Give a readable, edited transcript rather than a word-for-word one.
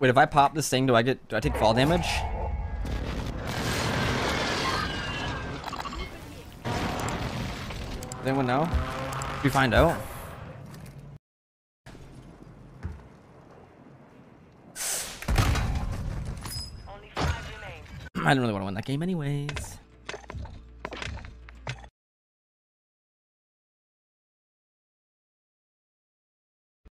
Wait, if I pop this thing, do I take fall damage? Does anyone know? We find out. Only 5 remain. I don't really want to win that game anyways.